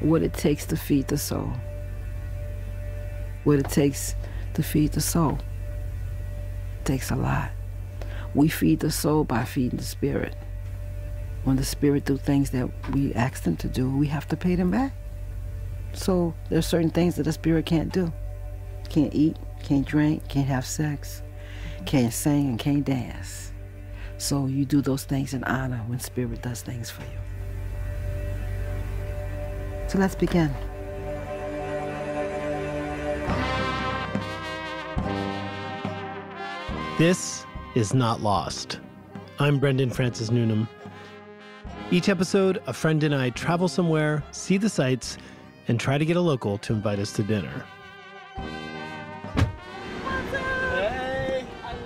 what it takes to feed the soul. What it takes to feed the soul. It takes a lot. We feed the soul by feeding the spirit. When the spirit do things that we ask them to do, we have to pay them back. So there's certain things that the spirit can't do. Can't eat, can't drink, can't have sex, can't sing, and can't dance. So you do those things in honor when spirit does things for you. So let's begin. This is Not Lost. I'm Brendan Francis Newnam. Each episode, a friend and I travel somewhere, see the sights, and try to get a local to invite us to dinner.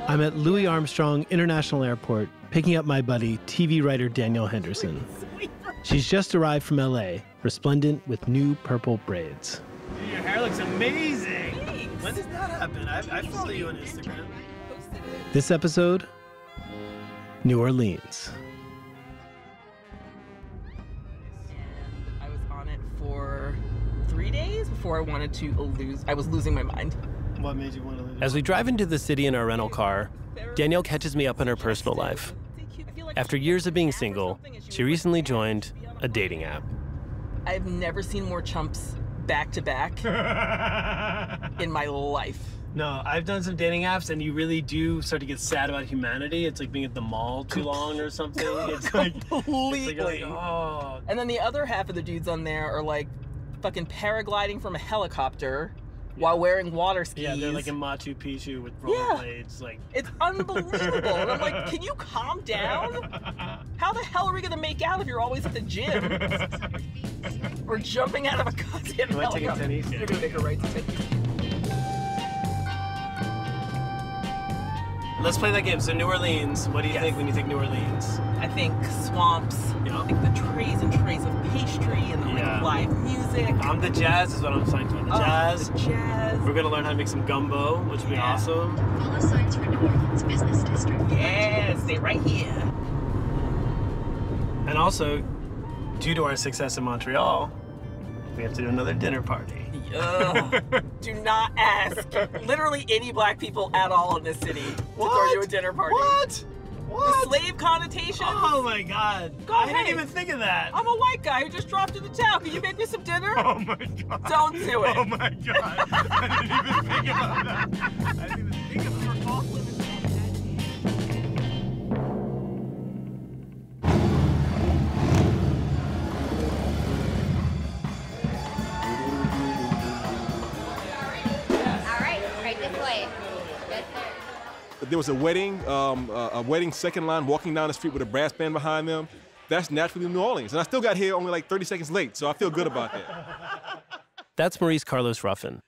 I'm at Louis Armstrong International Airport, picking up my buddy, TV writer Danielle Henderson. She's just arrived from LA, resplendent with new purple braids. Dude, your hair looks amazing. Thanks. When did that happen? I follow you on Instagram. This episode, New Orleans. And I was on it for 3 days before I wanted to lose. I was losing my mind. What made you want to lose? As we drive into the city in our rental car, Danielle catches me up on her personal life. After years of being single, she recently joined a dating app. I've never seen more chumps back to back in my life. No, I've done some dating apps, and you really do start to get sad about humanity. It's like being at the mall too long or something. It's like, completely. It's like, oh. And then the other half of the dudes on there are like fucking paragliding from a helicopter while wearing water skis. Yeah, they're like in Machu Picchu with rollerblades. Yeah. Like, it's unbelievable. And I'm like, can you calm down? How the hell are we gonna make out if you're always at the gym? Or jumping out of a goddamn helicopter? You're gonna make her right to take you. Let's play that game. So New Orleans, what do you think when you think New Orleans? I think swamps, I think the trees and trees of pastry and the like, live music. I'm the jazz is what I'm signed to. I'm the jazz. The jazz. We're going to learn how to make some gumbo, which would be awesome. Follow signs for New Orleans Business District. Yeah, stay right here. And also, due to our success in Montreal, we have to do another dinner party. Do not ask literally any black people at all in this city to throw you a dinner party. What? The slave connotation. Oh my God. I didn't even think of that. I'm a white guy who just dropped in the town. Can you make me some dinner? Oh my God. Don't do it. Oh my God. I didn't even think about that. I didn't even think about that. We're all living there was a wedding second line walking down the street with a brass band behind them. That's naturally New Orleans. And I still got here only like 30 seconds late, so I feel good about that. That's Maurice Carlos Ruffin,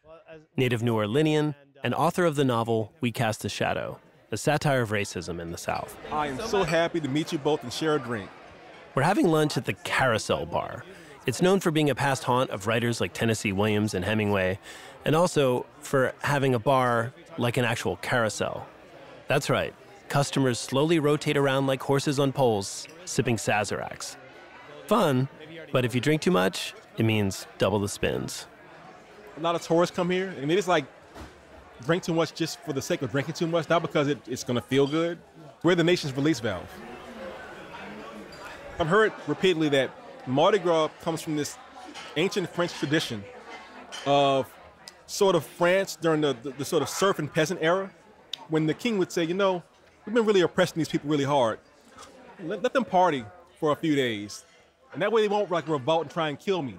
native New Orleanian and author of the novel We Cast a Shadow, a satire of racism in the South. I am so happy to meet you both and share a drink. We're having lunch at the Carousel Bar. It's known for being a past haunt of writers like Tennessee Williams and Hemingway, and also for having a bar like an actual carousel. That's right. Customers slowly rotate around like horses on poles, sipping Sazeracs. Fun, but if you drink too much, it means double the spins. A lot of tourists come here, and they just like drink too much just for the sake of drinking too much, not because it's going to feel good. We're the nation's release valve. I've heard repeatedly that Mardi Gras comes from this ancient French tradition of sort of France during the sort of serf and peasant era, when the king would say, you know, we've been really oppressing these people really hard. Let them party for a few days. And that way they won't like revolt and try and kill me.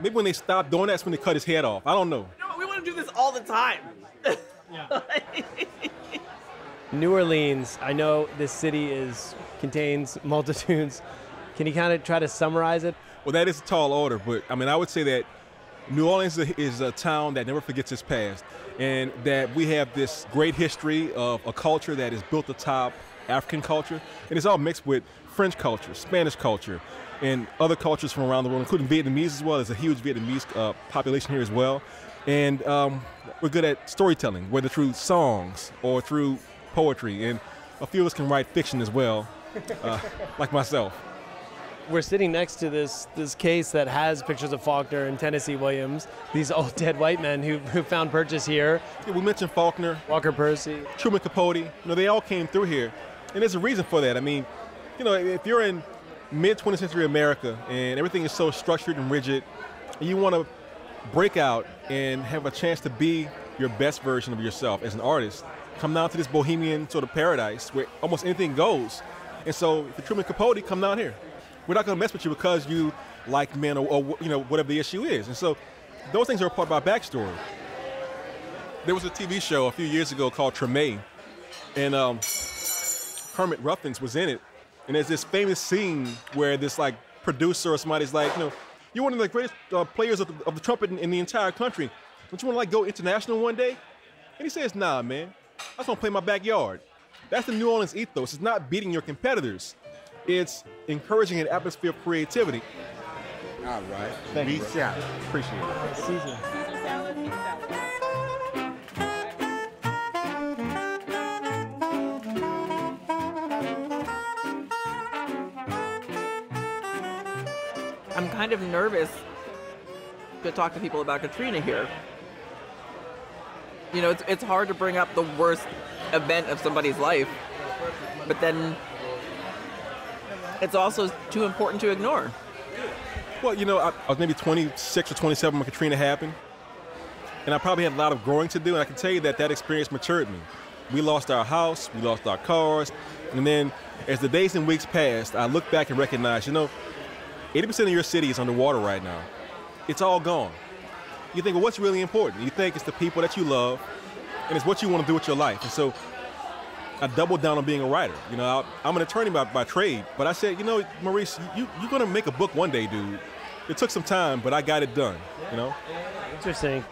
Maybe when they stop doing that's when they cut his head off. I don't know. No, we want to do this all the time. Yeah. New Orleans, I know this city contains multitudes. Can you kind of try to summarize it? Well, that is a tall order, but I mean, I would say that New Orleans is a town that never forgets its past, and that we have this great history of a culture that is built atop African culture, and it's all mixed with French culture, Spanish culture, and other cultures from around the world, including Vietnamese as well. There's a huge Vietnamese population here as well, and we're good at storytelling, whether through songs or through poetry, and a few of us can write fiction as well, like myself. we're sitting next to this case that has pictures of Faulkner and Tennessee Williams, these old dead white men who found purchase here. Yeah, we mentioned Faulkner, Walker Percy, Truman Capote. You know, they all came through here, and there's a reason for that. I mean, you know, if you're in mid-20th century America and everything is so structured and rigid, and you want to break out and have a chance to be your best version of yourself as an artist, come down to this bohemian sort of paradise where almost anything goes. And so if you're Truman Capote, come down here. We're not going to mess with you because you like men or you know, whatever the issue is. And so those things are a part of our backstory. There was a TV show a few years ago called Tremé, and Kermit Ruffins was in it. And there's this famous scene where this like producer or somebody's like, you know, you're one of the greatest players of the trumpet in the entire country. Don't you want to like go international one day? And he says, nah, man, I just want to play in my backyard. That's the New Orleans ethos. It's not beating your competitors. It's encouraging an atmosphere of creativity. All right. Thank you. Peace out. Appreciate it. Caesar salad, meat salad. I'm kind of nervous to talk to people about Katrina here. You know, it's hard to bring up the worst event of somebody's life, but then it's also too important to ignore. Well, you know, I was maybe 26 or 27 when Katrina happened, and I probably had a lot of growing to do, and I can tell you that that experience matured me. We lost our house, we lost our cars, and then as the days and weeks passed, I looked back and recognized, you know, 80% of your city is underwater right now. It's all gone. You think, well, what's really important? You think it's the people that you love, and it's what you want to do with your life. And so I doubled down on being a writer. You know, I'm an attorney by trade, but I said, you know, Maurice, you're going to make a book one day, dude. It took some time, but I got it done, you know? Interesting.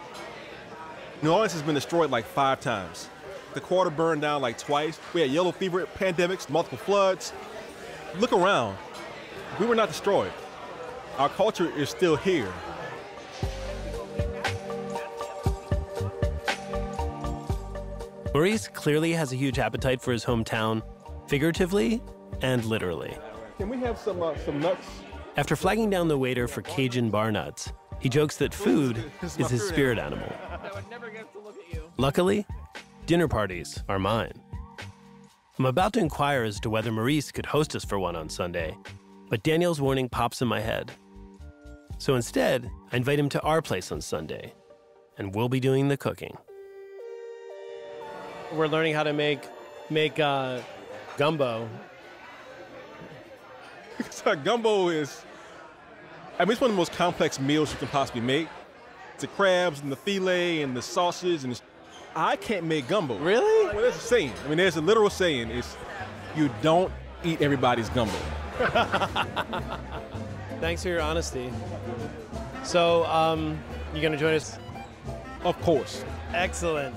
New Orleans has been destroyed like 5 times. The quarter burned down like twice. We had yellow fever, pandemics, multiple floods. Look around. We were not destroyed. Our culture is still here. Maurice clearly has a huge appetite for his hometown, figuratively and literally. Can we have some nuts? After flagging down the waiter for Cajun bar nuts, he jokes that food is his spirit animal. No, it never gets to look at you. Luckily, dinner parties are mine. I'm about to inquire as to whether Maurice could host us for one on Sunday, but Danielle's warning pops in my head. So instead, I invite him to our place on Sunday, and we'll be doing the cooking. We're learning how to make gumbo. So gumbo is, I mean, it's one of the most complex meals you can possibly make. It's the crabs and the filet and the sausage and I can't make gumbo. Really? Well, there's a saying. I mean, there's a literal saying. It's, you don't eat everybody's gumbo. Thanks for your honesty. So, you gonna join us? Of course. Excellent.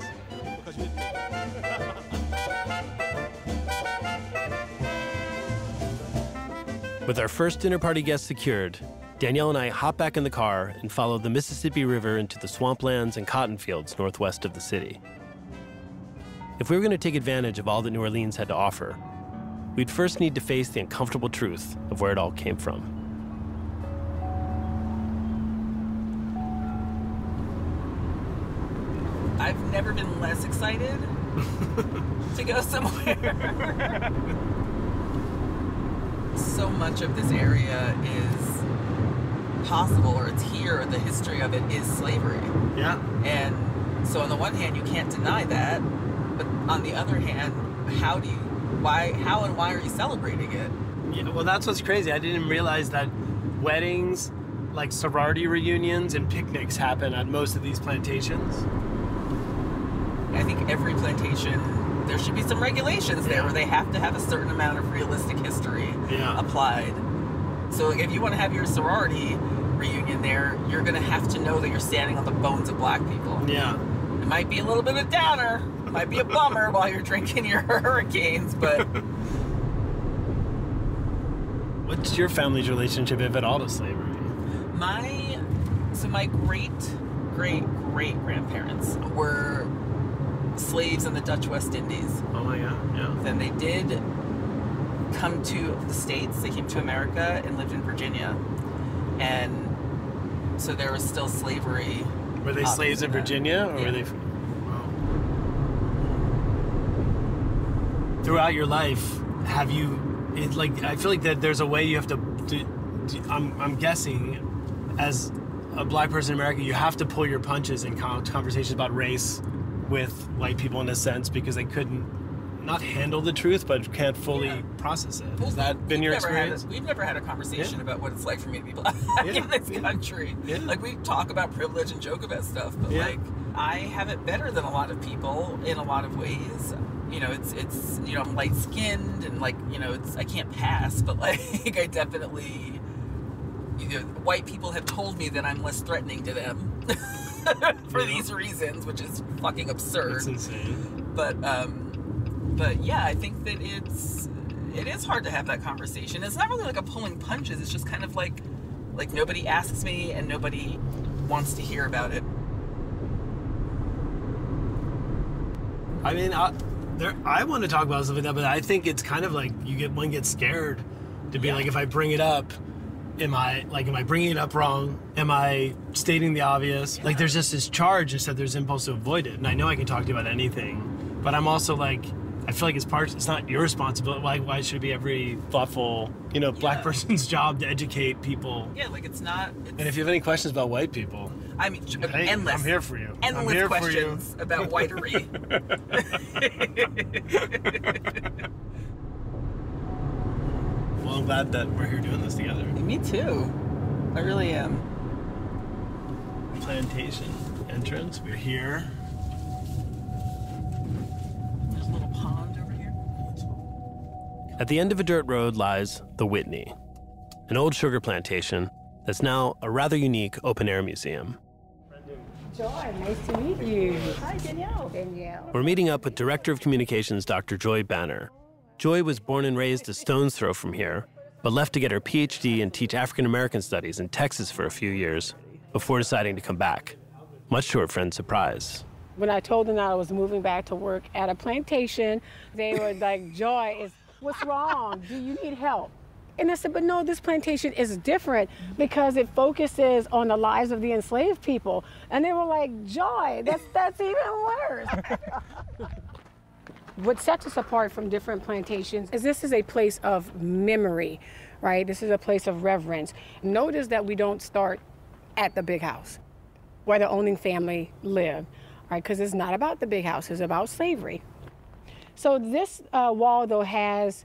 With our first dinner party guest secured, Danielle and I hop back in the car and follow the Mississippi River into the swamplands and cotton fields northwest of the city. If we were going to take advantage of all that New Orleans had to offer, we'd first need to face the uncomfortable truth of where it all came from. I've never been less excited to go somewhere. So much of this area is possible, or it's here, the history of it is slavery. Yeah. And so on the one hand, you can't deny that, but on the other hand, how and why are you celebrating it? Yeah, well, that's what's crazy. I didn't realize that weddings, like sorority reunions and picnics happen on most of these plantations. I think every plantation, there should be some regulations there where they have to have a certain amount of realistic history applied. So if you want to have your sorority reunion there, you're going to have to know that you're standing on the bones of black people. Yeah. It might be a little bit of a downer, it might be a bummer while you're drinking your hurricanes, but... What's your family's relationship, if at all, to slavery? So my great-great-great-grandparents were slaves in the Dutch West Indies. Oh my God, yeah. Then they did come to the States, they came to America and lived in Virginia. And so there was still slavery. Were they slaves in Virginia? Or yeah. Were they... Wow. Throughout your life, have you... It, like, I feel like that there's a way you have to... I'm guessing, as a black person in America, you have to pull your punches in conversations about race with white people in a sense, because they couldn't not handle the truth, but can't fully process it. Has that been your experience? We've never had a conversation about what it's like for me to be black in this country. Yeah. Like, we talk about privilege and joke about stuff, but like, I have it better than a lot of people in a lot of ways. You know, it's you know, I'm light skinned and like, you know, it's, I can't pass, but like, I definitely, you know, white people have told me that I'm less threatening to them. For these reasons, which is fucking absurd. It's insane. But yeah, I think that it is hard to have that conversation. It's not really like a pulling punches. It's just kind of like nobody asks me and nobody wants to hear about it. I mean, I want to talk about something like that, but I think it's kind of like one gets scared to be like, if I bring it up, am I bringing it up wrong? Am I stating the obvious? Yeah. Like, there's just this charge that there's impulse to avoid it. And I know I can talk to you about anything, but I'm also like, I feel like it's not your responsibility. Like, why should it be every thoughtful, you know, black person's job to educate people? Yeah, like it's not. It's... And if you have any questions about white people, I mean, hey, endless. I'm here for you. Endless questions about whitery. Well, I'm glad that we're here doing this together. Me too. I really am. Plantation entrance. We're here. There's a little pond over here. At the end of a dirt road lies the Whitney, an old sugar plantation that's now a rather unique open-air museum. Joy, nice to meet you. Hi, Danielle. Danielle. We're meeting up with Director of Communications Dr. Joy Banner. Joy was born and raised a stone's throw from here, but left to get her PhD and teach African-American studies in Texas for a few years before deciding to come back, much to her friend's surprise. When I told them that I was moving back to work at a plantation, they were like, Joy, what's wrong? Do you need help? And I said, but no, this plantation is different because it focuses on the lives of the enslaved people. And they were like, Joy, that's even worse. What sets us apart from different plantations is this is a place of memory, right? This is a place of reverence. Notice that we don't start at the big house where the owning family lived, right? Because it's not about the big house, it's about slavery. So this wall, though, has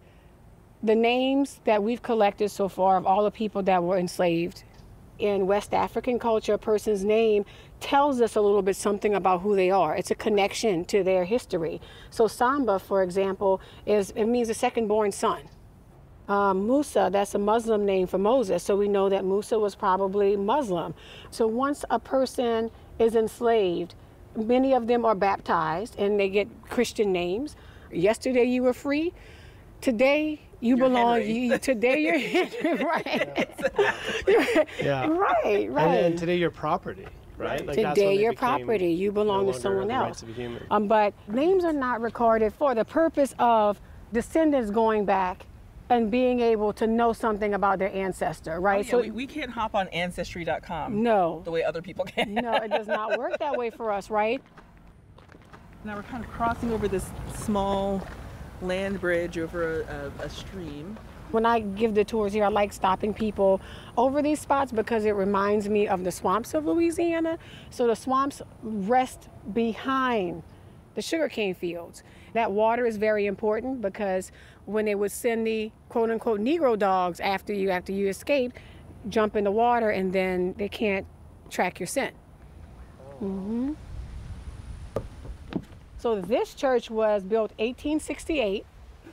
the names that we've collected so far of all the people that were enslaved. In West African culture, a person's name tells us a little bit something about who they are. It's a connection to their history. So Samba, for example, it means a second-born son. Musa, that's a Muslim name for Moses, so we know that Musa was probably Muslim. So once a person is enslaved, many of them are baptized and they get Christian names. Yesterday you were free, today you're belong. Today you're Henry, right? Yeah. Right. And today you're property, right? Like today you're property. You belong to someone else. But names are not recorded for the purpose of descendants going back and being able to know something about their ancestor, right? Oh, yeah, so we can't hop on Ancestry.com. No. The way other people can. No, it does not work that way for us, right? Now we're kind of crossing over this small land bridge over a stream. When I give the tours here, I like stopping people over these spots because it reminds me of the swamps of Louisiana. So the swamps rest behind the sugarcane fields. That water is very important because when they would send the quote unquote Negro dogs after you escape, jump in the water and then they can't track your scent. Mm-hmm. So this church was built 1868.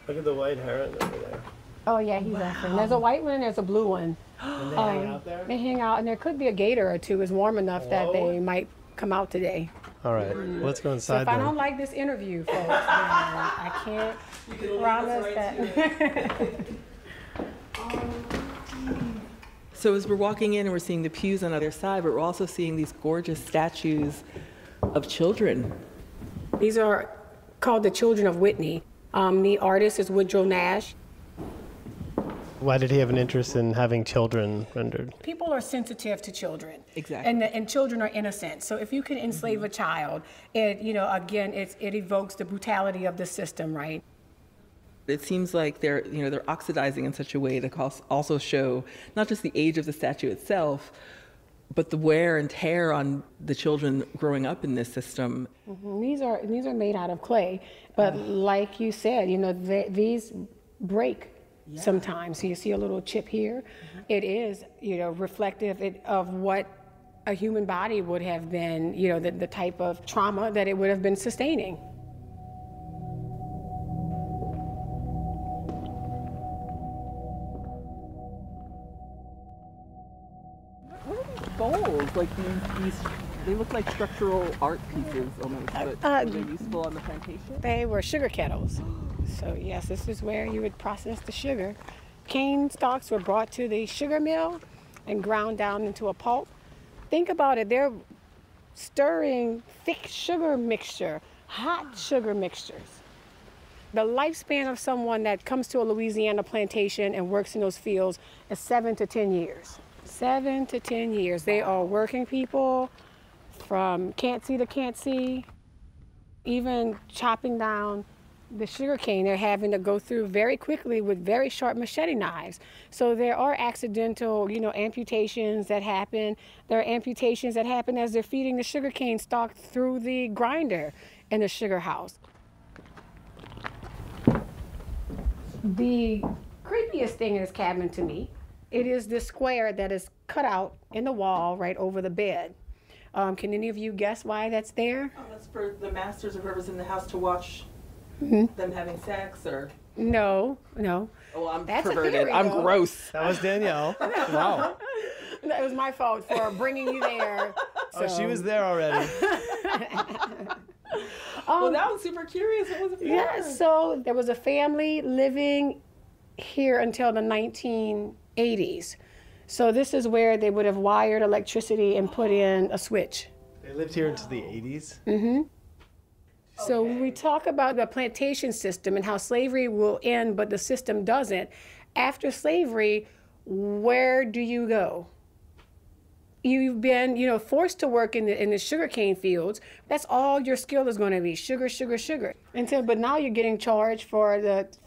Look at the white heron over there. Oh yeah, he's awesome. There's a white one and there's a blue one. And they hang out there? They hang out, and there could be a gator or two. It's warm enough that they might come out today. All right, let's go inside. So if I don't like this interview, folks, then I can't promise that. So as we're walking in and we're seeing the pews on the other side, but we're also seeing these gorgeous statues of children. These are called the Children of Whitney. The artist is Woodrow Nash. Why did he have an interest in having children rendered? People are sensitive to children. Exactly. And children are innocent. So if you can enslave a child, it, you know, again, it evokes the brutality of the system, right? It seems like they're, you know, they're oxidizing in such a way to also show not just the age of the statue itself, but the wear and tear on the children growing up in this system. Mm-hmm. These are made out of clay, but like you said, you know, these break sometimes. So you see a little chip here. Mm-hmm. It is, you know, reflective of what a human body would have been, you know, the type of trauma that it would have been sustaining. Bowls, like these, they look like structural art pieces almost, but they're useful on the plantation. They were sugar kettles. So yes, this is where you would process the sugar. Cane stalks were brought to the sugar mill and ground down into a pulp. Think about it, they're stirring thick sugar mixture, hot sugar mixtures. The lifespan of someone that comes to a Louisiana plantation and works in those fields is 7 to 10 years. 7 to 10 years. They are working people from can't see to can't see. Even chopping down the sugar cane, they're having to go through very quickly with very sharp machete knives. So there are accidental, you know, amputations that happen. There are amputations that happen as they're feeding the sugar cane stalk through the grinder in the sugar house. The creepiest thing in this cabin to me, it is this square that is cut out in the wall right over the bed. Can any of you guess why that's there? Oh, that's for the masters or whoever's in the house to watch them having sex, or? No, no. Oh, I'm perverted. Theory, I'm gross. That was Danielle. Wow. It was my fault for bringing you there. So. Oh, she was there already. Well, that was super curious. It was so there was a family living here until the 1980s. So this is where they would have wired electricity and put in a switch. They lived here until the 80s? Mm-hmm. Okay. So when we talk about the plantation system and how slavery will end, but the system doesn't, after slavery, where do you go? You've been, you know, forced to work in the sugarcane fields. That's all your skill is going to be, sugar, sugar, sugar. But now you're getting charged for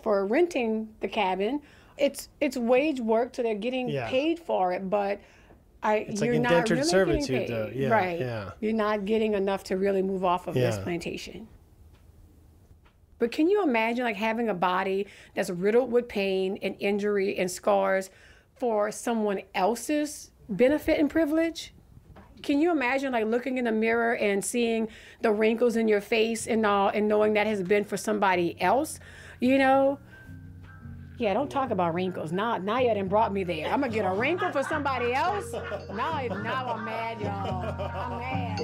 renting the cabin. It's wage work, so they're getting paid for it, but you're like not really servitude, getting paid. Right. Yeah. You're not getting enough to really move off of this plantation. But can you imagine like having a body that's riddled with pain and injury and scars for someone else's benefit and privilege? Can you imagine like looking in the mirror and seeing the wrinkles in your face and all, and knowing that has been for somebody else, you know? Yeah, don't talk about wrinkles. Now you done brought me there. I'm gonna get a wrinkle for somebody else. Now I'm mad, y'all. I'm mad.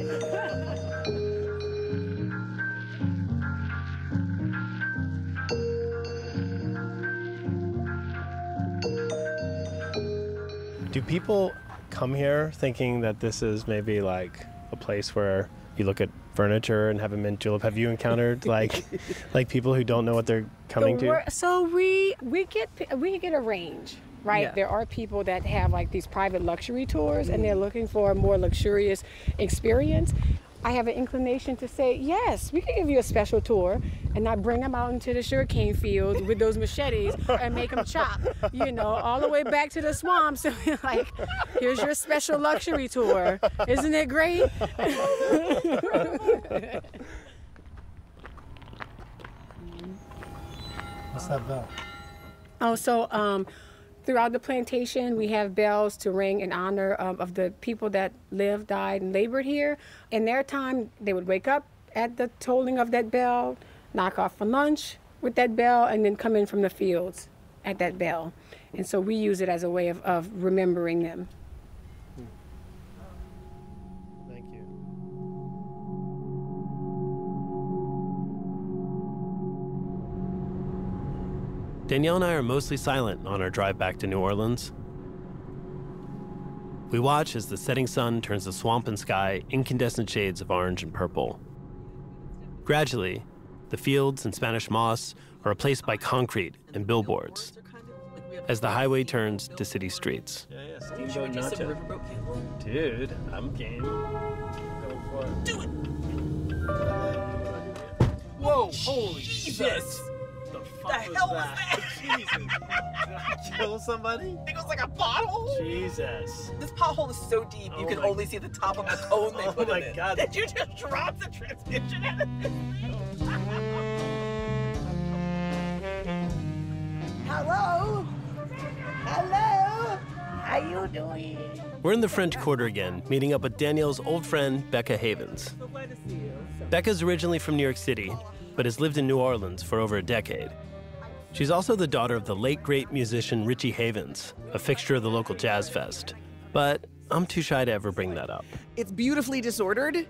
Do people come here thinking that this is maybe like a place where you look at furniture and have a mint julep? Have you encountered like people who don't know what they're coming to? So we get a range, right? Yeah. There are people that have like these private luxury tours and they're looking for a more luxurious experience. I have an inclination to say, yes, we can give you a special tour and I bring them out into the sugarcane fields with those machetes and make them chop, you know, all the way back to the swamp. So like, here's your special luxury tour. Isn't it great? What's that bell? Oh, so throughout the plantation, we have bells to ring in honor of the people that lived, died, and labored here. In their time, they would wake up at the tolling of that bell, knock off for lunch with that bell, and then come in from the fields at that bell. And so we use it as a way of remembering them. Thank you. Danielle and I are mostly silent on our drive back to New Orleans. We watch as the setting sun turns the swamp and sky incandescent shades of orange and purple. Gradually, the fields and Spanish moss are replaced by concrete and billboards. as the highway turns to city streets. Steamboat Nacho. Dude, I'm game. Go for it. Do it! Whoa, holy Jesus! What the hell was that? Jesus. Did I kill somebody? It was like a bottle? Jesus. This pothole is so deep, you can only see the top of the cone they put in it. Oh my God. Did you just drop the transmission out of this thing? Hello? Hello? How you doing? We're in the French Quarter again, meeting up with Danielle's old friend, Becca Havens. So glad to see you. Becca's originally from New York City, but has lived in New Orleans for over a decade. She's also the daughter of the late great musician Richie Havens, a fixture of the local jazz fest. But I'm too shy to ever bring that up. It's beautifully disordered.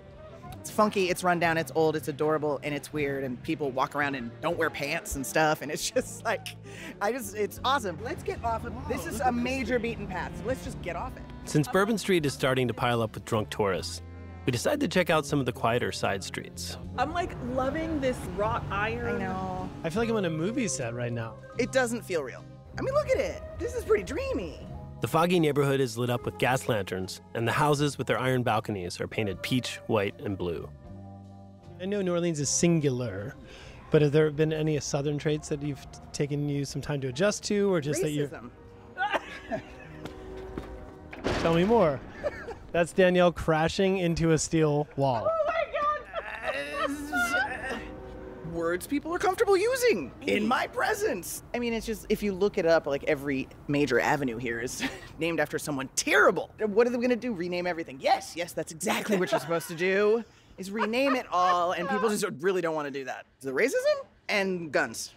It's funky, it's rundown, it's old, it's adorable, and it's weird, and people walk around and don't wear pants and stuff, and it's just like, it's awesome. Let's get off of, this is a major beaten path, so let's just get off it. Since Bourbon Street is starting to pile up with drunk tourists, we decided to check out some of the quieter side streets. I'm like loving this wrought iron. I know. I feel like I'm on a movie set right now. It doesn't feel real. I mean, look at it. This is pretty dreamy. The foggy neighborhood is lit up with gas lanterns, and the houses with their iron balconies are painted peach, white, and blue. I know New Orleans is singular, but have there been any southern traits that you've taken you some time to adjust to, or just racism. That you're... Tell me more. That's Danielle crashing into a steel wall. Oh my God! Words people are comfortable using in my presence. I mean, it's just, if you look it up, like every major avenue here is named after someone terrible. What are they gonna do, rename everything? Yes, yes, that's exactly what you're supposed to do, is rename it all, and people just really don't wanna do that. The racism and guns.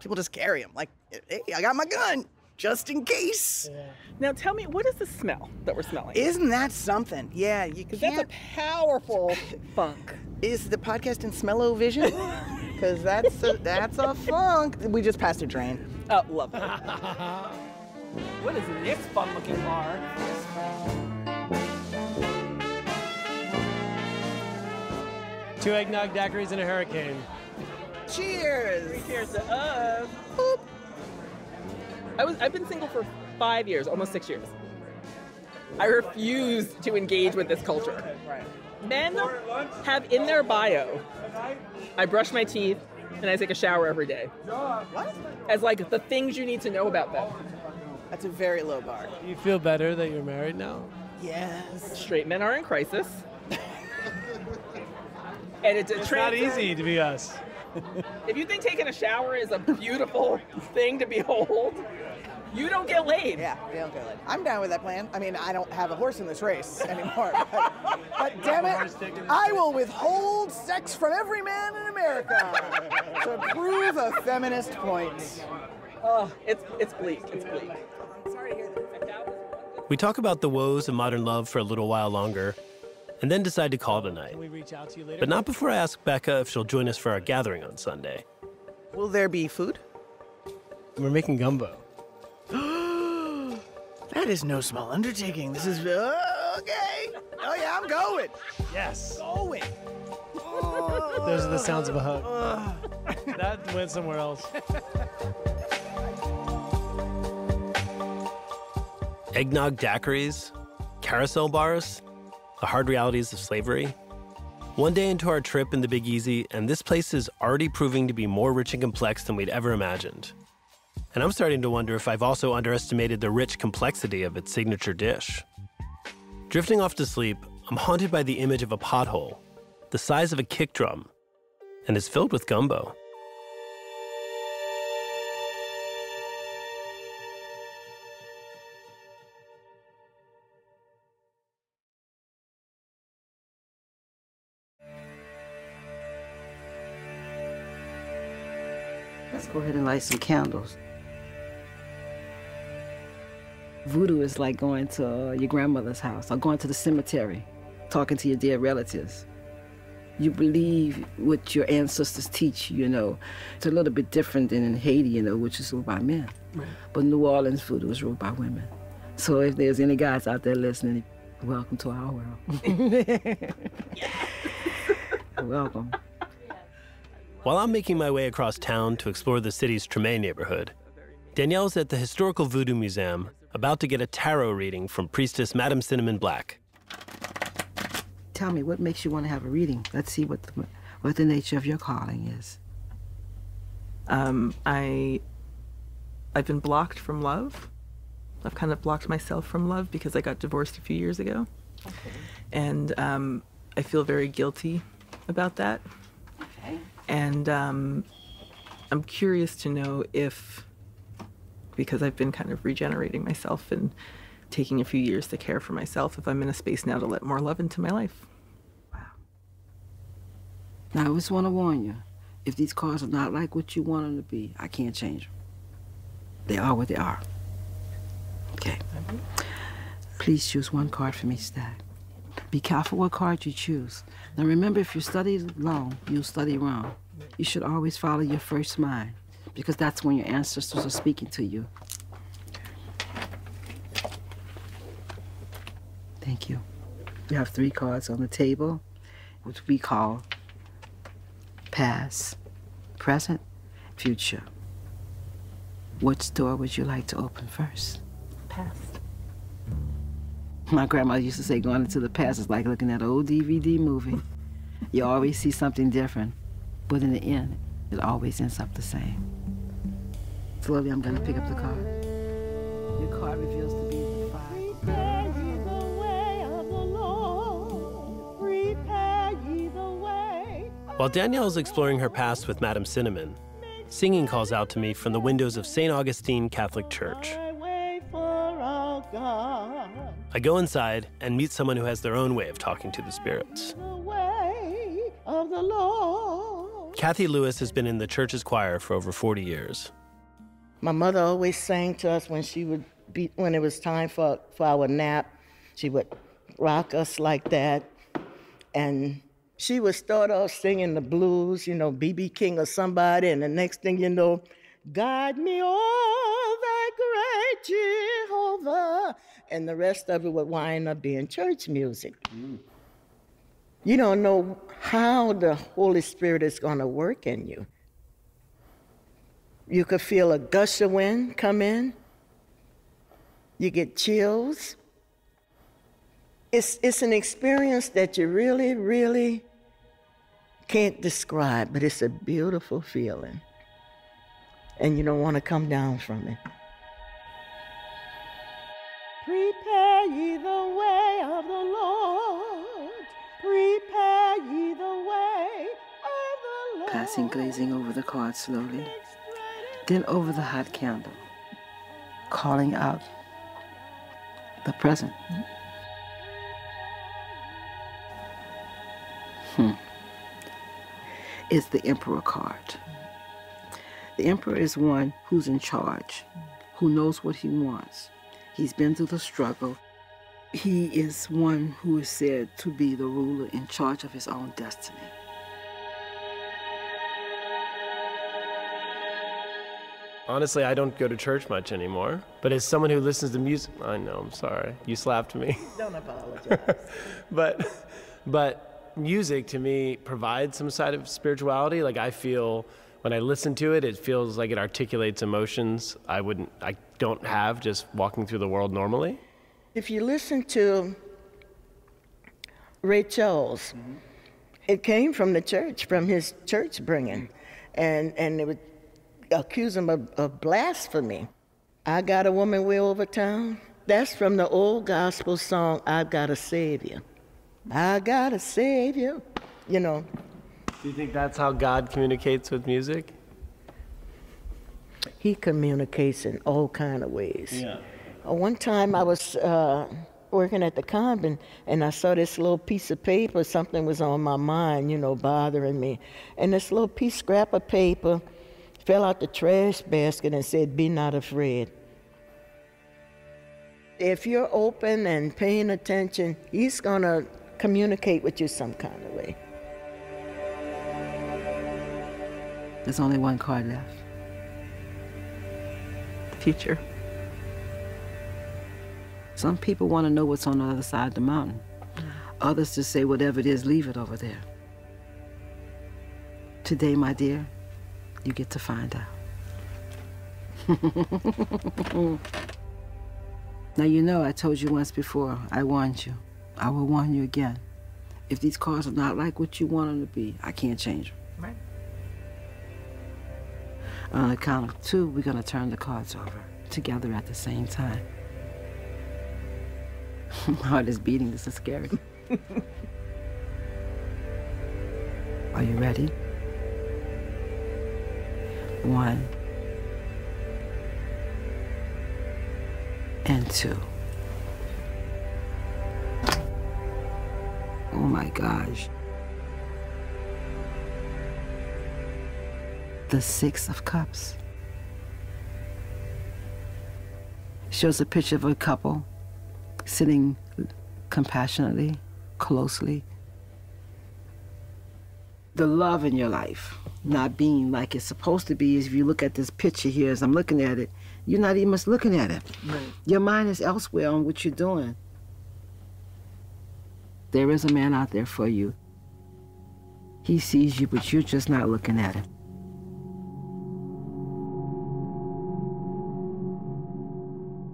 People just carry them, like, hey, I got my gun. Just in case. Yeah. Now tell me, what is the smell that we're smelling? Isn't that something? Yeah, you can't. That's a powerful funk. Is the podcast in smell-o-vision? Because that's a funk. We just passed a drain. Oh, lovely. What is this fun-looking bar? Two eggnog daiquiris and a hurricane. Cheers. Cheers to us. Boop. I've been single for 5 years, almost 6 years. I refuse to engage with this culture. Men have in their bio, I brush my teeth and I take a shower every day. What? As like the things you need to know about them. That's a very low bar. You feel better that you're married now? Yes. Straight men are in crisis. And it's not easy to be us. If you think taking a shower is a beautiful thing to behold, you don't get laid. Yeah, you don't get laid. I'm down with that plan. I mean, I don't have a horse in this race anymore. But damn it, I will withhold sex from every man in America to prove a feminist point. Oh, it's bleak. It's bleak. We talk about the woes of modern love for a little while longer, and then decide to call tonight. Can we reach out to you later? But not before I ask Becca if she'll join us for our gathering on Sunday. Will there be food? We're making gumbo. That is no small undertaking. This is, okay. Oh yeah, I'm going. Yes. Going. Oh. Those are the sounds of a hug. That went somewhere else. Eggnog daiquiris, carousel bars, the hard realities of slavery. One day into our trip in the Big Easy, and this place is already proving to be more rich and complex than we'd ever imagined. And I'm starting to wonder if I've also underestimated the rich complexity of its signature dish. Drifting off to sleep, I'm haunted by the image of a pothole, the size of a kick drum, and is filled with gumbo. Let's go ahead and light some candles. Voodoo is like going to your grandmother's house or going to the cemetery, talking to your dead relatives. You believe what your ancestors teach, you know. It's a little bit different than in Haiti, you know, which is ruled by men. Right. But New Orleans voodoo is ruled by women. So if there's any guys out there listening, welcome to our world. Welcome. While I'm making my way across town to explore the city's Tremé neighborhood, Danielle's at the Historical Voodoo Museum, about to get a tarot reading from priestess Madame Cinnamon Black. Tell me, what makes you want to have a reading? Let's see what the nature of your calling is. I've been blocked from love. I've kind of blocked myself from love because I got divorced a few years ago. Okay. And I feel very guilty about that. Okay. And I'm curious to know if, because I've been kind of regenerating myself and taking a few years to care for myself, if I'm in a space now to let more love into my life. Wow. Now, I just want to warn you, if these cards are not like what you want them to be, I can't change them. They are what they are. Okay. Please choose one card from each stack. Be careful what card you choose. Now remember, if you study long, you'll study wrong. You should always follow your first mind, because that's when your ancestors are speaking to you. Thank you. You have three cards on the table, which we call past, present, future. Which door would you like to open first? Past. My grandma used to say going into the past is like looking at an old DVD movie. You always see something different, but in the end, it always ends up the same. Slowly, I'm going to pick up the card. Your card reveals to be the five. Prepare ye the way of the Lord. Prepare ye the way. While Danielle's exploring her past with Madame Cinnamon, singing calls out to me from the windows of St. Augustine Catholic Church. I go inside and meet someone who has their own way of talking to the spirits. The way of the Lord. Kathy Lewis has been in the church's choir for over 40 years. My mother always sang to us when she would be, when it was time for our nap. She would rock us like that, and she would start off singing the blues, you know, B.B. King or somebody, and the next thing you know, guide me all thy great Jehovah. And the rest of it would wind up being church music. Mm. You don't know how the Holy Spirit is going to work in you. You could feel a gush of wind come in. You get chills. It's an experience that you really, really can't describe, but it's a beautiful feeling. And you don't want to come down from it. Prepare ye the way of the Lord. Prepare ye the way of the Lord. Passing glazing over the card slowly, then over the hot candle, calling out the present. It's the Emperor card. The Emperor is one who's in charge, who knows what he wants. He's been through the struggle. He is one who is said to be the ruler in charge of his own destiny. Honestly, I don't go to church much anymore, but as someone who listens to music, I know, I'm sorry, you slapped me. Don't apologize. But music to me provides some side of spirituality. Like I feel, when I listen to it, it feels like it articulates emotions I don't have just walking through the world normally. If you listen to Ray Charles, mm-hmm. It came from the church, from his church bringing, and they would accuse him of blasphemy. I got a woman way over town. That's from the old gospel song, I've Got a Savior. I got a Savior, you know. Do you think that's how God communicates with music? He communicates in all kind of ways. Yeah. One time I was working at the convent, and I saw this little piece of paper. Something was on my mind, you know, bothering me. And this little scrap of paper fell out the trash basket and said, "Be not afraid." If you're open and paying attention, he's going to communicate with you some kind of way. There's only one card left. The future. Some people want to know what's on the other side of the mountain. Others just say, whatever it is, leave it over there. Today, my dear, you get to find out. Now, you know, I told you once before, I warned you. I will warn you again. If these cars are not like what you want them to be, I can't change them. Right. On the count of two, we're going to turn the cards over together at the same time. My heart is beating. This is scary. Are you ready? 1 and 2. Oh my gosh. The 6 of Cups. Shows a picture of a couple sitting compassionately, closely. The love in your life not being like it's supposed to be is, if you look at this picture here as I'm looking at it, you're not even looking at it. Right. Your mind is elsewhere on what you're doing. There is a man out there for you. He sees you, but you're just not looking at him.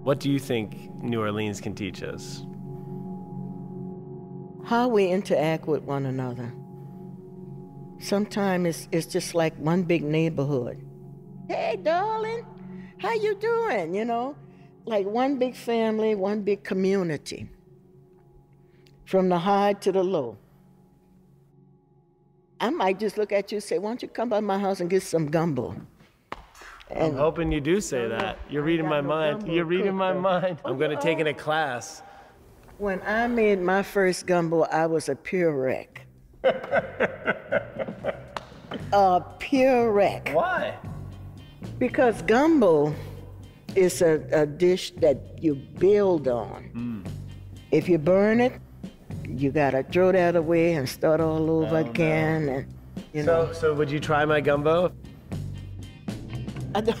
What do you think New Orleans can teach us? How we interact with one another. Sometimes it's just like one big neighborhood. Hey, darling, how you doing? You know, like one big family, one big community, from the high to the low. I might just look at you and say, why don't you come by my house and get some gumbo? And I'm hoping you do say that. You're reading my mind. You're reading my mind. I'm going to take in a class. When I made my first gumbo, I was a pure wreck. A pure wreck. Why? Because gumbo is a dish that you build on. Mm. If you burn it, you gotta throw that away and start all over again. No. And you know. So would you try my gumbo? I don't.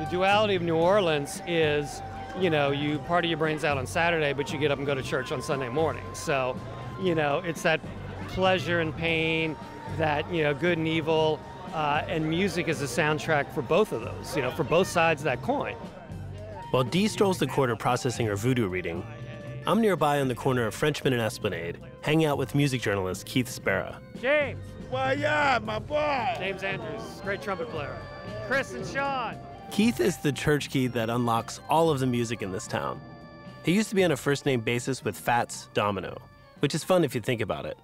The duality of New Orleans is, you know, you part of your brain's out on Saturday, but you get up and go to church on Sunday morning. So, you know, it's that pleasure and pain, that, you know, good and evil, and music is a soundtrack for both of those, you know, for both sides of that coin. While Dee strolls the corner processing her voodoo reading, I'm nearby on the corner of Frenchman and Esplanade, hanging out with music journalist Keith Spera. James! Why, yeah, my boy! James Andrews, great trumpet player. Chris and Sean! Keith is the church key that unlocks all of the music in this town. He used to be on a first-name basis with Fats Domino, which is fun if you think about it.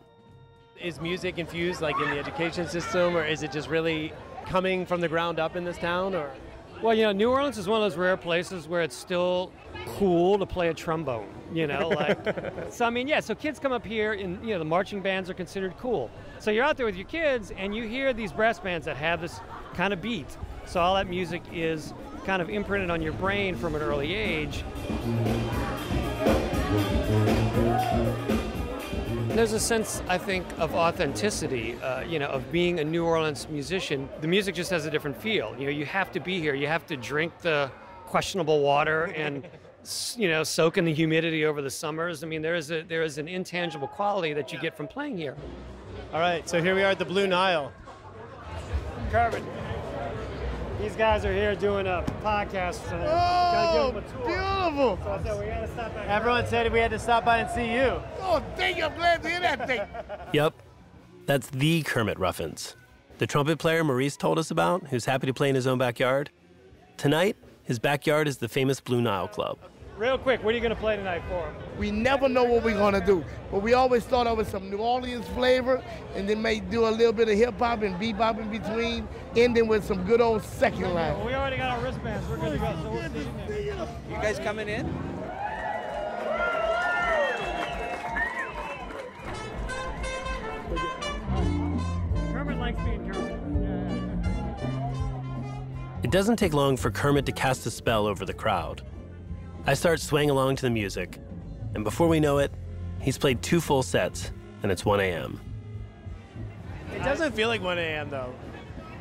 Is music infused, like, in the education system, or is it just really coming from the ground up in this town? Or? Well, you know, New Orleans is one of those rare places where it's still cool to play a trombone, you know? Like, so, I mean, yeah, so kids come up here, and, you know, the marching bands are considered cool. So you're out there with your kids, and you hear these brass bands that have this kind of beat. So all that music is kind of imprinted on your brain from an early age. And there's a sense, I think, of authenticity, you know, of being a New Orleans musician. The music just has a different feel. You know, you have to be here. You have to drink the questionable water and, you know, soak in the humidity over the summers. I mean, there is an intangible quality that you get from playing here. All right, so here we are at the Blue Nile. Kermit. These guys are here doing a podcast. So oh, gotta give them a tour. Beautiful! So I said, we gotta stop by. Everyone said we had to stop by and see you. Oh, thank you. I'm glad to hear that thing. Yep. That's the Kermit Ruffins. The trumpet player Maurice told us about, who's happy to play in his own backyard. Tonight, his backyard is the famous Blue Nile Club. Real quick, what are you going to play tonight for him? We never know what we're going to do, but we always start out with some New Orleans flavor, and then may do a little bit of hip-hop and bebop in between, ending with some good old second line. Well, we already got our wristbands. We're good to go, so we'll see you next. You guys coming in? Kermit likes being Kermit. Yeah. It doesn't take long for Kermit to cast a spell over the crowd. I start swaying along to the music, and before we know it, he's played 2 full sets, and it's 1 a.m. It doesn't feel like 1 a.m., though.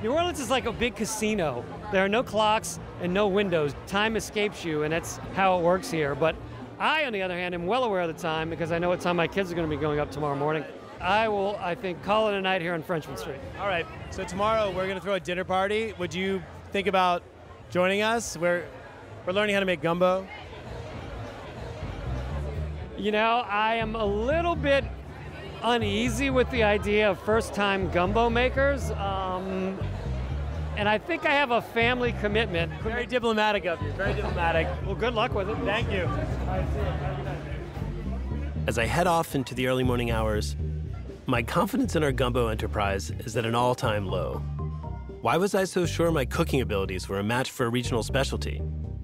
New Orleans is like a big casino. There are no clocks and no windows. Time escapes you, and that's how it works here. But I, on the other hand, am well aware of the time because I know what time my kids are going to be going up tomorrow morning. I will, I think, call it a night here on Frenchman Street. All right. So tomorrow we're going to throw a dinner party. Would you think about joining us? We're learning how to make gumbo. You know, I am a little bit uneasy with the idea of first-time gumbo makers. And I think I have a family commitment. Very diplomatic of you, very diplomatic. Well, good luck with it. Thank you. As I head off into the early morning hours, my confidence in our gumbo enterprise is at an all-time low. Why was I so sure my cooking abilities were a match for a regional specialty?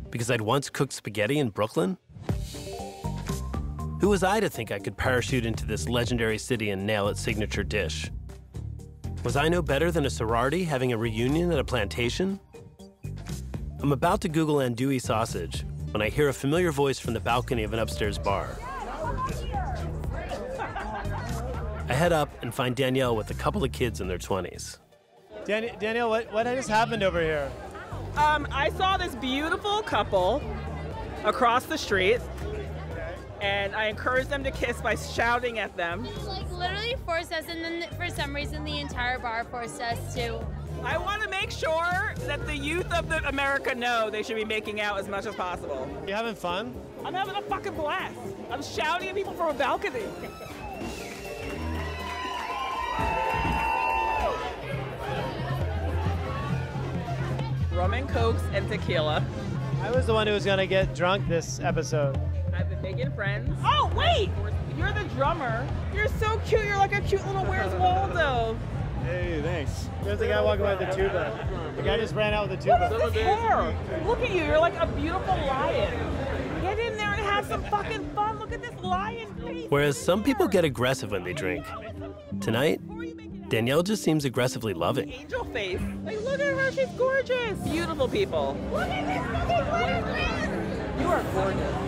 Because I'd once cooked spaghetti in Brooklyn? Who was I to think I could parachute into this legendary city and nail its signature dish? Was I no better than a sorority having a reunion at a plantation? I'm about to Google andouille sausage when I hear a familiar voice from the balcony of an upstairs bar. I head up and find Danielle with a couple of kids in their 20s. Danielle, what just happened over here? I saw this beautiful couple across the street, and I encouraged them to kiss by shouting at them. Literally forced us, and then for some reason the entire bar forced us to. I want to make sure that the youth of America know they should be making out as much as possible. You having fun? I'm having a fucking blast. I'm shouting at people from a balcony. Rum and cokes and tequila. I was the one who was gonna get drunk this episode. I've been making friends. Oh, wait! You're the drummer. You're so cute. You're like a cute little Where's Waldo. Hey, thanks. There's the guy walking by the tuba. The guy just ran out with the tuba. What is this hair? Look at you. You're like a beautiful lion. Get in there and have some fucking fun. Look at this lion face. Whereas some people get aggressive when they drink, tonight, Danielle just seems aggressively loving. Angel face. Like, look at her. She's gorgeous. Beautiful people. Look at this fucking lion. You are gorgeous.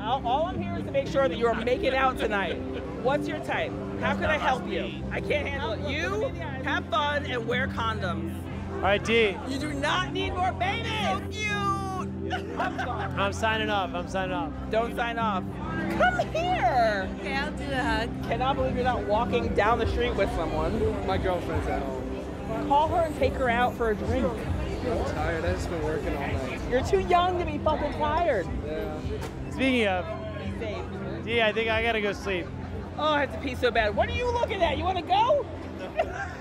All I'm here is to make sure that you are making out tonight. What's your type? How can I help you? I can't handle it. You have fun and wear condoms. All right, D. You do not need more babies. So cute. I'm signing off. I'm signing off. Don't sign off. Come here. Okay, I'll do the hug. Cannot believe you're not walking down the street with someone. My girlfriend's at home. Call her and take her out for a drink. I'm tired. I've just been working all night. You're too young to be fucking tired. Yeah. Speaking of, D, I think I gotta go sleep. Oh, I have to pee so bad. What are you looking at? You wanna go? Give us a ride.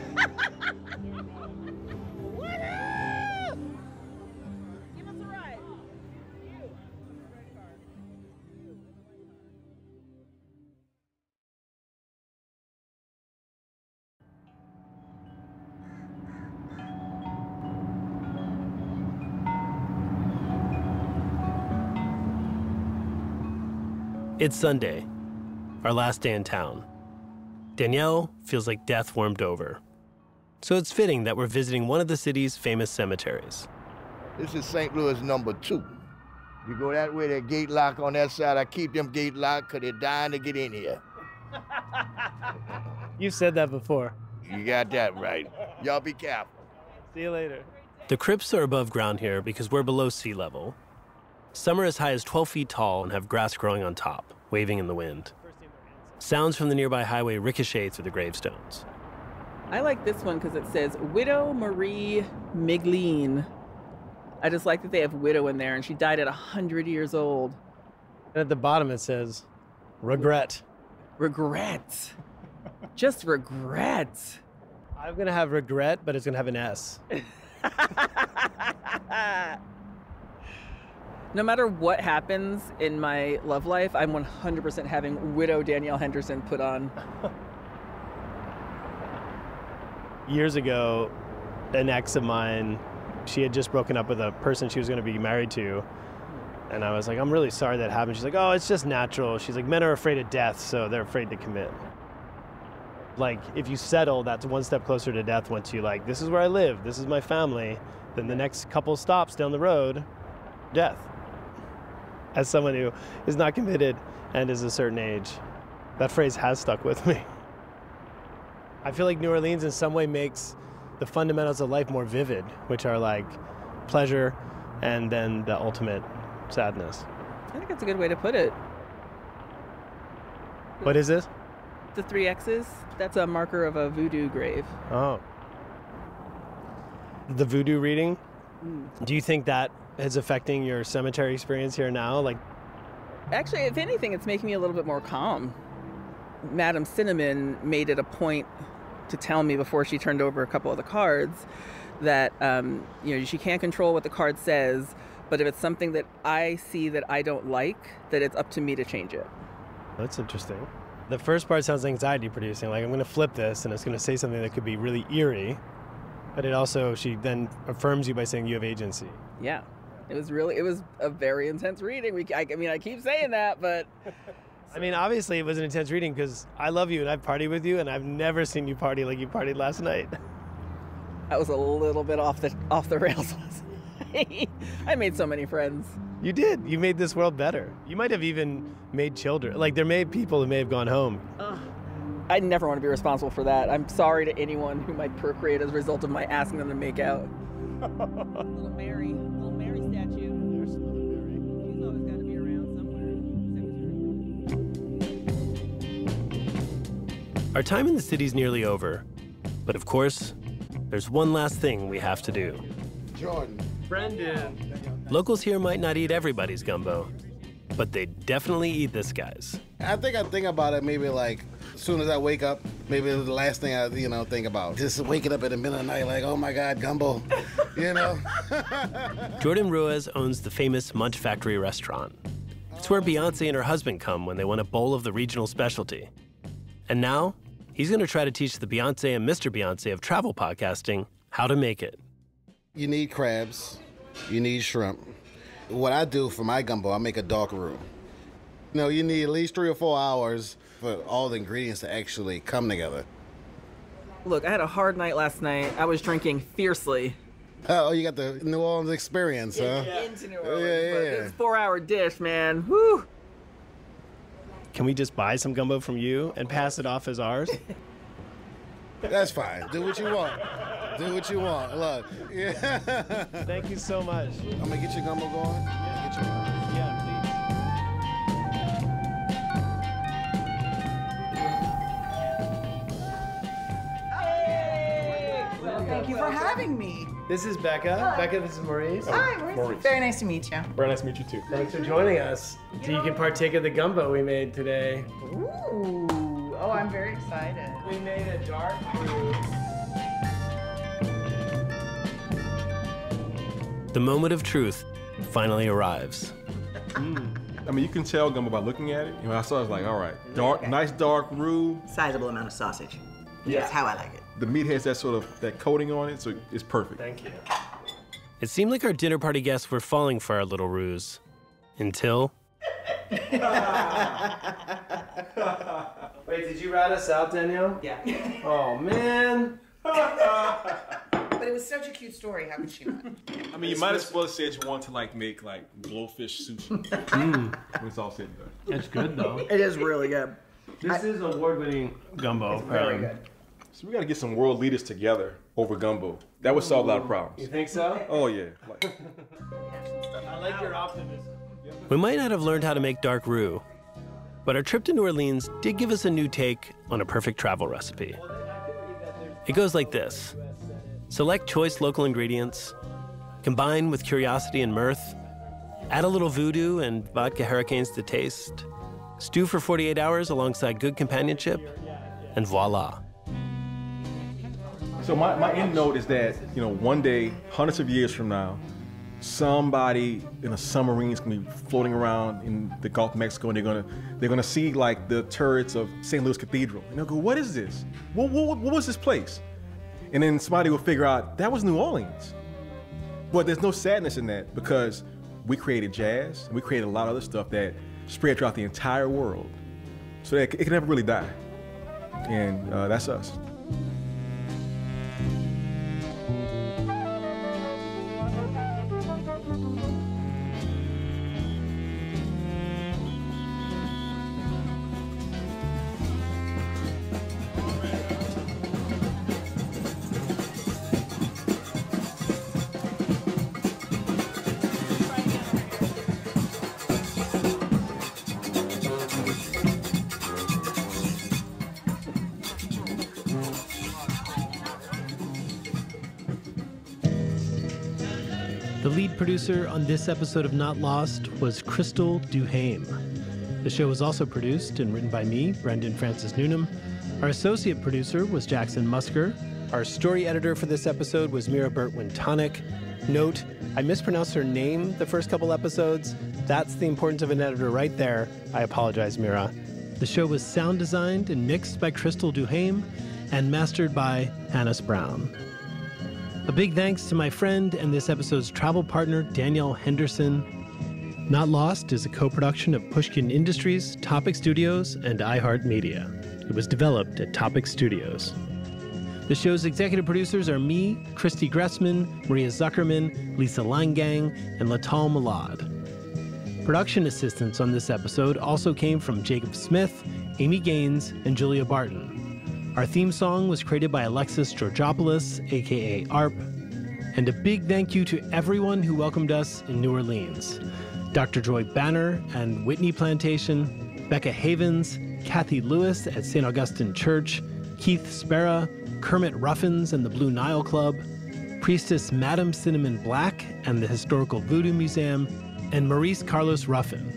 It's Sunday, our last day in town. Danielle feels like death warmed over. So it's fitting that we're visiting one of the city's famous cemeteries. This is St. Louis #2. You go that way, that gate lock on that side, I keep them gate locked because they're dying to get in here. You've said that before. You got that right. Y'all be careful. See you later. The crypts are above ground here because we're below sea level. Some are as high as 12 feet tall and have grass growing on top, waving in the wind. Sounds from the nearby highway ricochet through the gravestones. I like this one because it says Widow Marie Migleen. I just like that they have widow in there, and she died at 100 years old. And at the bottom it says, regret. Regret. Just regret. I'm going to have regret, but it's going to have an S. No matter what happens in my love life, I'm 100% having widow Danielle Henderson put on. Years ago, an ex of mine, she had just broken up with a person she was going to be married to. And I was like, I'm really sorry that happened. She's like, oh, it's just natural. She's like, men are afraid of death, so they're afraid to commit. Like, if you settle, that's one step closer to death once you like, this is where I live, this is my family. Then the next couple stops down the road, death. As someone who is not committed and is a certain age, that phrase has stuck with me. I feel like New Orleans in some way makes the fundamentals of life more vivid, which are like pleasure and then the ultimate sadness. I think that's a good way to put it. What is this? The three X's. That's a marker of a voodoo grave. Oh. The voodoo reading? Mm. Do you think that is affecting your cemetery experience here now? Like, actually, if anything, it's making me a little bit more calm. Madame Cinnamon made it a point to tell me before she turned over a couple of the cards that, you know, she can't control what the card says, but if it's something that I see that I don't like, that it's up to me to change it. That's interesting. The first part sounds anxiety producing, like I'm going to flip this and it's going to say something that could be really eerie, but it also, she then affirms you by saying you have agency. Yeah. It was really, it was a very intense reading. I mean, I keep saying that, but... I mean, obviously it was an intense reading because I love you and I've partied with you and I've never seen you party like you partied last night. I was a little bit off the rails last night. I made so many friends. You did. You made this world better. You might have even made children. Like, there may be people who may have gone home. I never want to be responsible for that. I'm sorry to anyone who might procreate as a result of my asking them to make out. Little Mary. Little Mary statue. There's Little Mary. She's always got to be around somewhere. Our time in the city's nearly over. But of course, there's one last thing we have to do. Jordan. Brendan. Locals here might not eat everybody's gumbo, but they definitely eat this guy's. I think about it maybe like as soon as I wake up, maybe the last thing I, you know, think about. Just waking up in the middle of the night like, oh my God, gumbo, you know? Jordan Ruiz owns the famous Munch Factory restaurant. It's where Beyonce and her husband come when they want a bowl of the regional specialty. And now he's going to try to teach the Beyonce and Mr. Beyonce of travel podcasting how to make it. You need crabs, you need shrimp. What I do for my gumbo, I make a doggeroo. No, you need at least 3 or 4 hours for all the ingredients to actually come together. Look, I had a hard night last night. I was drinking fiercely. Oh, you got the New Orleans experience, huh? Yeah, into New Orleans, yeah. It's a 4-hour dish, man, whoo! Can we just buy some gumbo from you and pass it off as ours? That's fine, do what you want. Do what you want. Look. Yeah. Thank you so much. I'm gonna get your gumbo going. Yeah. Get your gumbo. Yeah, please. Hey! Well, thank you for having me. This is Becca. Hello. Becca, this is Maurice. Hi, Maurice. Very nice to meet you. Very nice to meet you too. Thanks for joining us. So you can partake of the gumbo we made today. Ooh. Oh, I'm very excited. We made a dark food. The moment of truth finally arrives. I mean, you can tell gumbo by looking at it. You know, I saw it, I was like, all right, dark, okay. Nice dark roux. Sizable amount of sausage. Yeah. That's how I like it. The meat has that sort of, that coating on it, so it's perfect. Thank you. It seemed like our dinner party guests were falling for our little ruse. Until... Wait, did you rat us out, Danielle? Yeah. Oh, man. But it was such a cute story, how could she not? I mean, you might as well say you want to like make like blowfish sushi. When it's all said and done. That's good though. It is really good. This is award-winning gumbo. It's really good. So we gotta get some world leaders together over gumbo. That would solve a lot of problems. You think so? Oh yeah. Like... I like your optimism. We might not have learned how to make dark roux, but our trip to New Orleans did give us a new take on a perfect travel recipe. It goes like this. Select choice local ingredients, combine with curiosity and mirth, add a little voodoo and vodka hurricanes to taste, stew for 48 hours alongside good companionship, and voila. So my end note is that, you know, one day, hundreds of years from now, somebody in a submarine is gonna be floating around in the Gulf of Mexico, and they're gonna see like the turrets of St. Louis Cathedral, and they'll go, "What is this? What was this place?" And then somebody will figure out that was New Orleans. But there's no sadness in that because we created jazz, and we created a lot of other stuff that spread throughout the entire world, so that it can never really die. And that's us. The lead producer on this episode of Not Lost was Crystal Duhame. The show was also produced and written by me, Brendan Francis Newnam. Our associate producer was Jackson Musker. Our story editor for this episode was Mira Bertwin Tonic. Note, I mispronounced her name the first couple episodes. That's the importance of an editor right there. I apologize, Mira. The show was sound designed and mixed by Crystal Duhame and mastered by Hannes Brown. A big thanks to my friend and this episode's travel partner, Danielle Henderson. Not Lost is a co-production of Pushkin Industries, Topic Studios, and iHeartMedia. It was developed at Topic Studios. The show's executive producers are me, Christy Gressman, Maria Zuckerman, Lisa Langang, and Latal Malad. Production assistance on this episode also came from Jacob Smith, Amy Gaines, and Julia Barton. Our theme song was created by Alexis Georgopoulos, a.k.a. ARP. And a big thank you to everyone who welcomed us in New Orleans. Dr. Joy Banner and Whitney Plantation, Becca Havens, Kathy Lewis at St. Augustine Church, Keith Spera, Kermit Ruffins and the Blue Nile Club, Priestess Madame Cinnamon Black and the Historical Voodoo Museum, and Maurice Carlos Ruffin.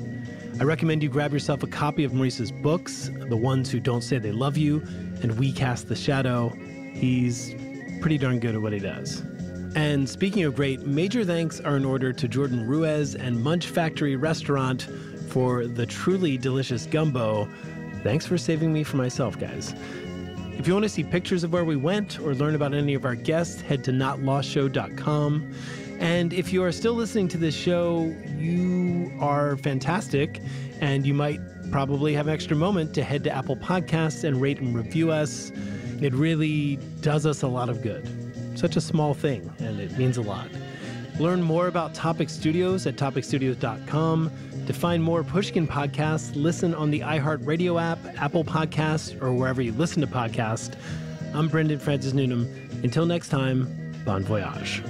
I recommend you grab yourself a copy of Maurice's books, The Ones Who Don't Say They Love You, and We Cast the Shadow. He's pretty darn good at what he does. And speaking of great, major thanks are in order to Jordan Ruiz and Munch Factory Restaurant for the truly delicious gumbo. Thanks for saving me for myself, guys. If you want to see pictures of where we went or learn about any of our guests, head to notlostshow.com. And if you are still listening to this show, you are fantastic, and you might probably have an extra moment to head to Apple Podcasts and rate and review us. It really does us a lot of good. Such a small thing, and it means a lot. Learn more about Topic Studios at topicstudios.com. To find more Pushkin podcasts, listen on the iHeartRadio app, Apple Podcasts, or wherever you listen to podcasts. I'm Brendan Francis Newnam. Until next time, bon voyage.